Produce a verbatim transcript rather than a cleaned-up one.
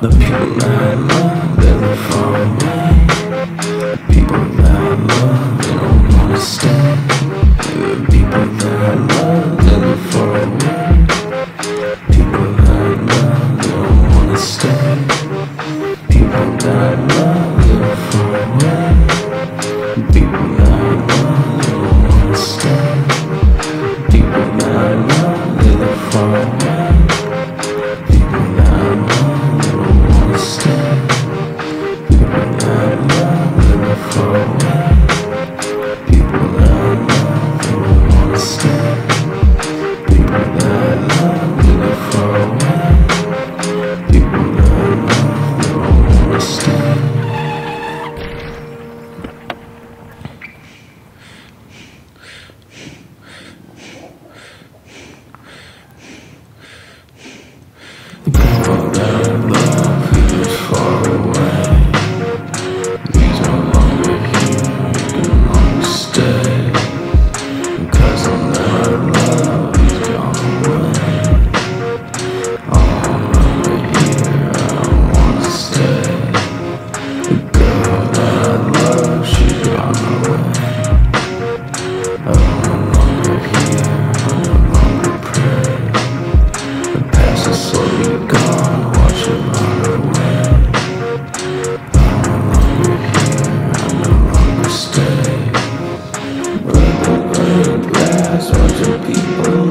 The people I love, they look far away. People that I love, they don't wanna stay. The people that I love, they look far away. People that I love, they don't wanna stay. People that I love, they look far away. People that I love, they don't wanna stay. People that I love, they look far away. People that I love, people that I love, they look far away. People that I love, they don't wanna stay. People that I love, they look far away. People that I love, they don't wanna stay. People that I love, watching people